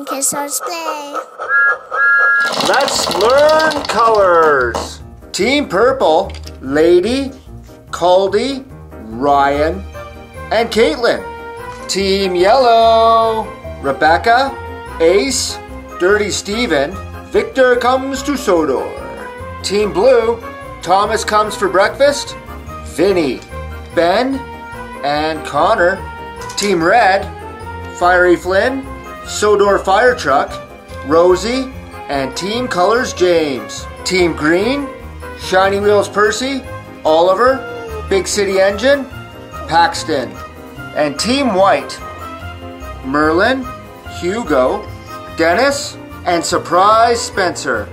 Okay, so let's play. Let's learn colors. Team Purple, Lady, Caldy, Ryan, and Caitlin. Team Yellow, Rebecca, Ace, Dirty Steven, Victor Comes to Sodor. Team Blue, Thomas Comes for Breakfast, Vinny, Ben, and Connor. Team Red, Fiery Flynn, Sodor Fire Truck, Rosie, and Team Colors James. Team Green, Shiny Wheels Percy, Oliver, Big City Engine, Paxton. And Team White, Merlin, Hugo, Dennis, and Surprise Spencer.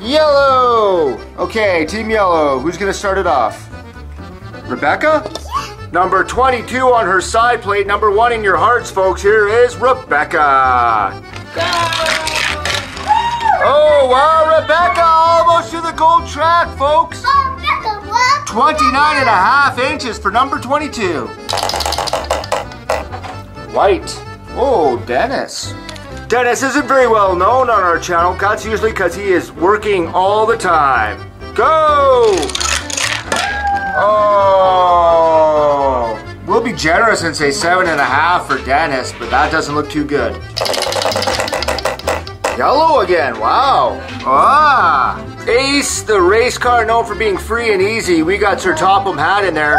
Yellow! Okay, Team Yellow, who's gonna start it off? Rebecca? Number 22 on her side plate, number 1 in your hearts, folks. Here is Rebecca. Oh, wow, Rebecca almost to the gold track, folks. 29.5 inches for number 22. White. Oh, Dennis. Dennis isn't very well known on our channel. That's usually because he is working all the time. Go! Oh, we'll be generous and say 7.5 for Dennis, but that doesn't look too good. Yellow again, wow. Ah, Ace, the race car known for being free and easy. We got Sir Topham Hatt in there.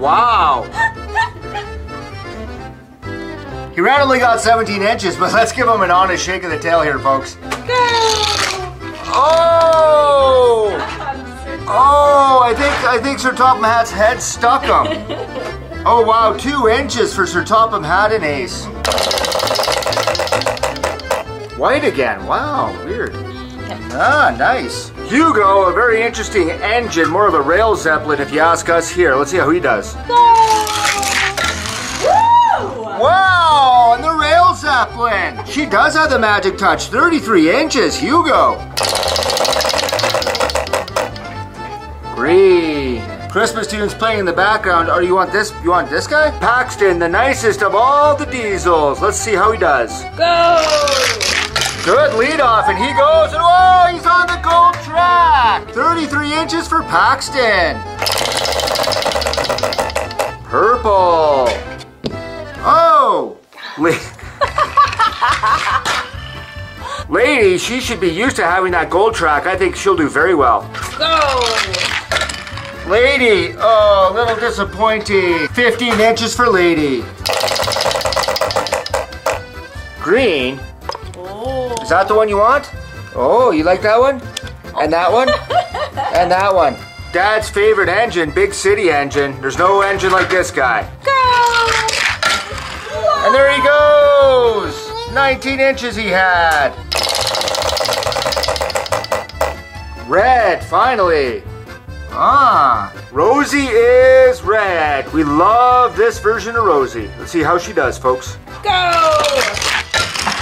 Wow. He randomly got 17 inches, but let's give him an honest shake of the tail here, folks. Oh! Oh, I think Sir Topham Hatt's head stuck him. Oh, wow, 2 inches for Sir Topham Hatt and Ace. White again, wow, weird. Ah, nice. Hugo, a very interesting engine, more of a rail zeppelin if you ask us here. Let's see how he does. Wow, and the rail zeppelin. She does have the magic touch, 33 inches, Hugo. Green. Christmas tunes playing in the background. Oh, you want this guy? Paxton, the nicest of all the diesels. Let's see how he does. Go! Good leadoff, and he goes, and oh, he's on the gold track. 33 inches for Paxton. Purple. Oh! Lady, she should be used to having that gold track. I think she'll do very well. Go! Lady, oh, a little disappointing. 15 inches for Lady. Green? Oh. Is that the one you want? Oh, you like that one? And that one? And that one. Dad's favorite engine, Big City Engine. There's no engine like this guy. Go! And there he goes! 19 inches he had. Red, finally. Ah, Rosie is red. We love this version of Rosie. Let's see how she does, folks. Go!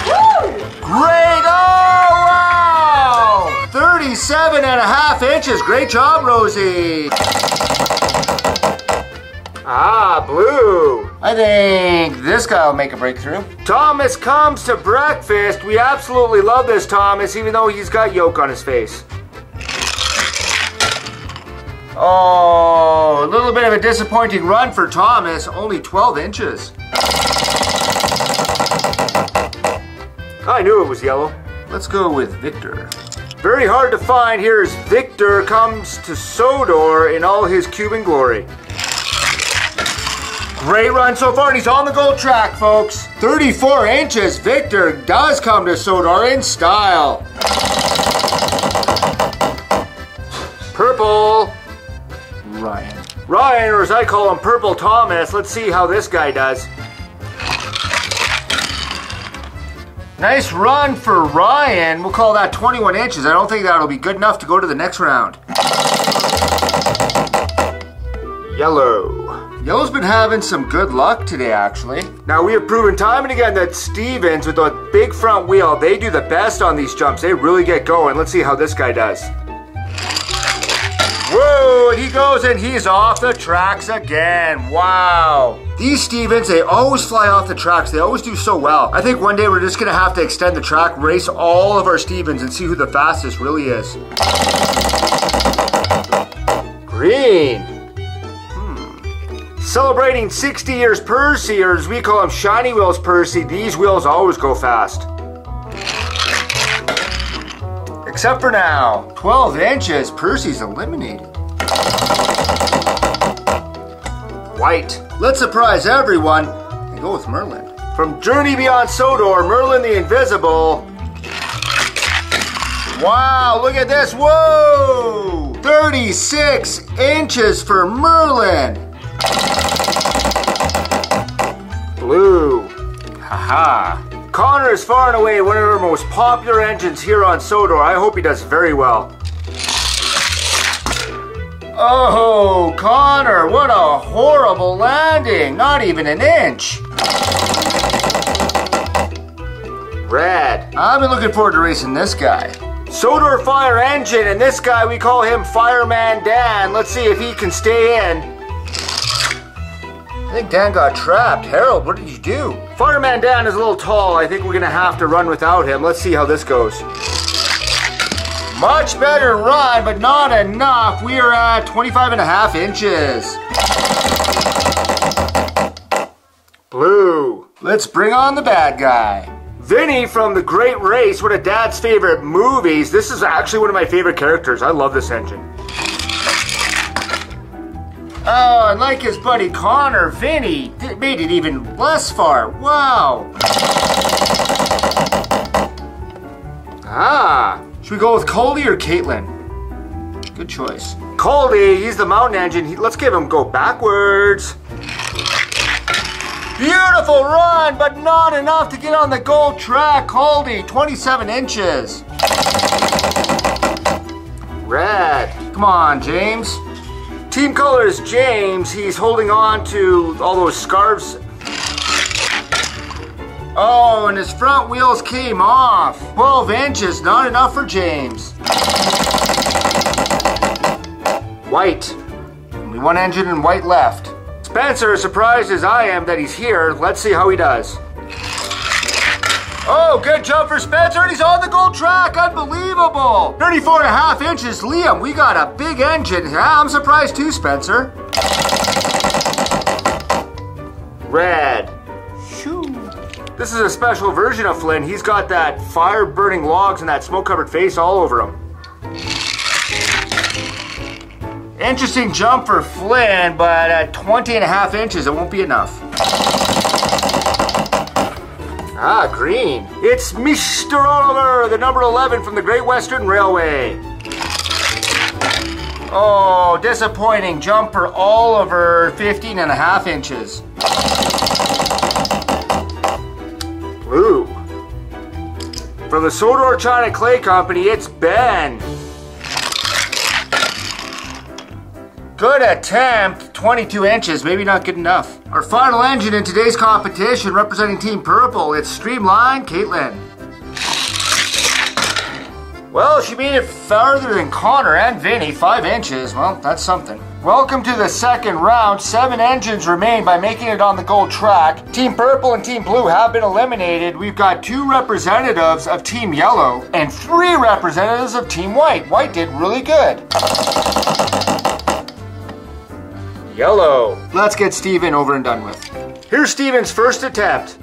Woo! Great, oh wow! 37.5 inches, great job, Rosie. Ah, blue. I think this guy will make a breakthrough. Thomas Comes to Breakfast. We absolutely love this Thomas, even though he's got yolk on his face. Oh, a little bit of a disappointing run for Thomas. Only 12 inches. I knew it was yellow. Let's go with Victor. Very hard to find. Here's Victor Comes to Sodor in all his Cuban glory. Great run so far, and he's on the gold track, folks. 34 inches, Victor does come to Sodor in style. Purple. Ryan. Ryan, or as I call him, Purple Thomas. Let's see how this guy does. Nice run for Ryan. We'll call that 21 inches. I don't think that'll be good enough to go to the next round. Yellow. Yellow's been having some good luck today, actually. Now, we have proven time and again that Stevens, with a big front wheel, they do the best on these jumps. They really get going. Let's see how this guy does. Whoa, and he goes and he's off the tracks again. Wow. These Stevens, they always fly off the tracks. They always do so well. I think one day we're just gonna have to extend the track, race all of our Stevens and see who the fastest really is. Green. Celebrating 60 years Percy, or as we call them, Shiny Wheels Percy, these wheels always go fast. Except for now, 12 inches, Percy's eliminated. White. Let's surprise everyone and go with Merlin. From Journey Beyond Sodor, Merlin the Invisible. Wow, look at this, whoa! 36 inches for Merlin. Blue. Haha. Connor is far and away one of our most popular engines here on Sodor. I hope he does very well. Oh, Connor, what a horrible landing. Not even an inch. Red. I've been looking forward to racing this guy. Sodor Fire Engine, and this guy, we call him Fireman Dan. Let's see if he can stay in. I think Dan got trapped. Harold, what did you do? Fireman Dan is a little tall. I think we're gonna have to run without him. Let's see how this goes. Much better run, but not enough. We are at 25.5 inches. Blue. Let's bring on the bad guy. Vinny from The Great Race, one of Dad's favorite movies. This is actually one of my favorite characters. I love this engine. Oh, and like his buddy Connor, Vinny made it even less far. Wow. Ah. Should we go with Caldy or Caitlin? Good choice. Caldy, he's the mountain engine. Let's give him go backwards. Beautiful run, but not enough to get on the gold track. Caldy, 27 inches. Red. Come on, James. Team color is James. He's holding on to all those scarves. Oh, and his front wheels came off. 12 inches, not enough for James. White. Only one engine and white left. Spencer, as surprised as I am that he's here, let's see how he does. Oh, good jump for Spencer, and he's on the gold track. Unbelievable. 34.5 inches. Liam, we got a big engine. I'm surprised too, Spencer. Red. Shoo. This is a special version of Flynn. He's got that fire-burning logs and that smoke-covered face all over him. Interesting jump for Flynn, but at 20.5 inches, it won't be enough. Ah, green. It's Mr. Oliver, the number 11 from the Great Western Railway. Oh, disappointing jump for Oliver, 15.5 inches. Blue. From the Sodor China Clay Company, it's Ben. Good attempt, 22 inches, maybe not good enough. Our final engine in today's competition, representing Team Purple, it's Streamline Caitlin. Well, she made it farther than Connor and Vinny, 5 inches. Well, that's something. Welcome to the second round. 7 engines remain by making it on the gold track. Team Purple and Team Blue have been eliminated. We've got 2 representatives of Team Yellow and 3 representatives of Team White. White did really good. Yellow. Let's get Steven over and done with. Here's Steven's first attempt.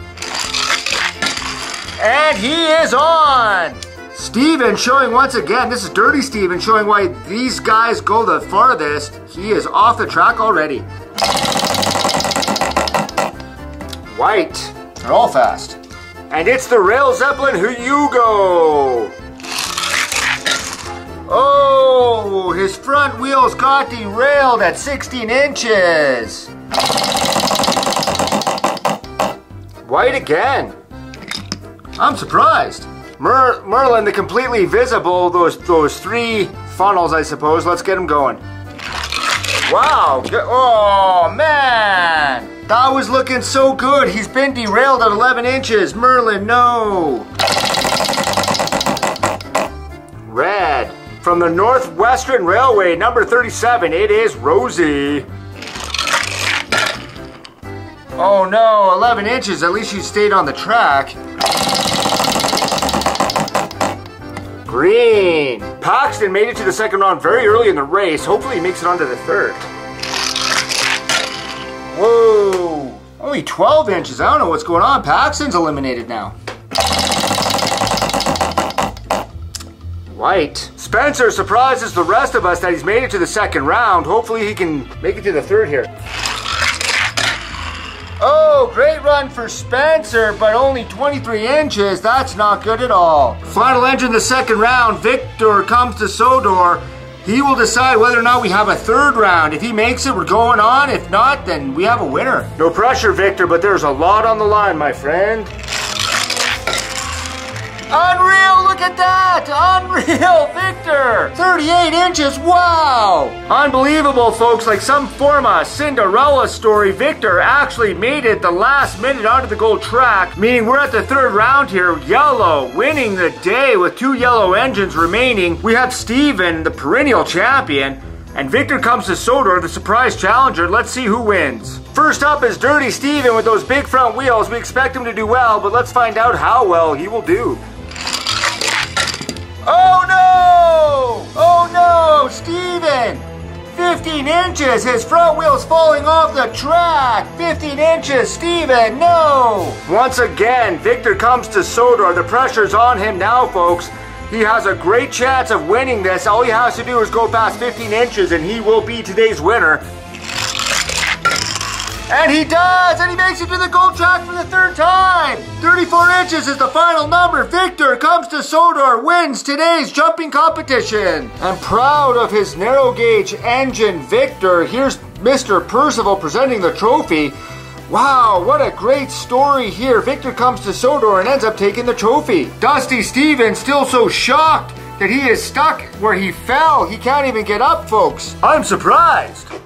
And he is on! Steven showing once again, this is Dirty Steven showing why these guys go the farthest. He is off the track already. White. They're all fast. And it's the Rail Zeppelin who you go. Oh, his front wheels got derailed at 16 inches. White again. I'm surprised. Merlin, the completely visible, those 3 funnels, I suppose. Let's get him going. Wow. Oh, man. That was looking so good. He's been derailed at 11 inches. Merlin, no. Red. From the Northwestern Railway, number 37, it is Rosie. Oh no, 11 inches, at least she stayed on the track. Green. Paxton made it to the second round very early in the race. Hopefully he makes it onto the third. Whoa, only 12 inches. I don't know what's going on. Paxton's eliminated now. White. Spencer surprises the rest of us that he's made it to the second round. Hopefully he can make it to the third here. Oh, great run for Spencer, but only 23 inches. That's not good at all. Final engine the second round. Victor comes to Sodor. He will decide whether or not we have a third round. If he makes it, we're going on. If not, then we have a winner. No pressure, Victor, but there's a lot on the line, my friend. Unreal, look at that! Unreal, Victor! 38 inches, wow! Unbelievable, folks, like some form of Cinderella story, Victor actually made it the last minute onto the gold track, meaning we're at the third round here. Yellow winning the day with 2 yellow engines remaining. We have Steven, the perennial champion, and Victor comes to Sodor, the surprise challenger. Let's see who wins. First up is Dirty Steven with those big front wheels. We expect him to do well, but let's find out how well he will do. Oh no! Oh no, Steven! 15 inches, his front wheel's falling off the track. 15 inches, Steven, no! Once again, Victor comes to Sodor. The pressure's on him now, folks. He has a great chance of winning this. All he has to do is go past 15 inches and he will be today's winner. And he does, and he makes it to the gold track for the third time. 34 inches is the final number. Victor comes to Sodor, wins today's jumping competition. I'm proud of his narrow gauge engine, Victor. Here's Mr. Percival presenting the trophy. Wow, what a great story here. Victor comes to Sodor and ends up taking the trophy. Dusty Steven still so shocked that he is stuck where he fell. He can't even get up, folks. I'm surprised.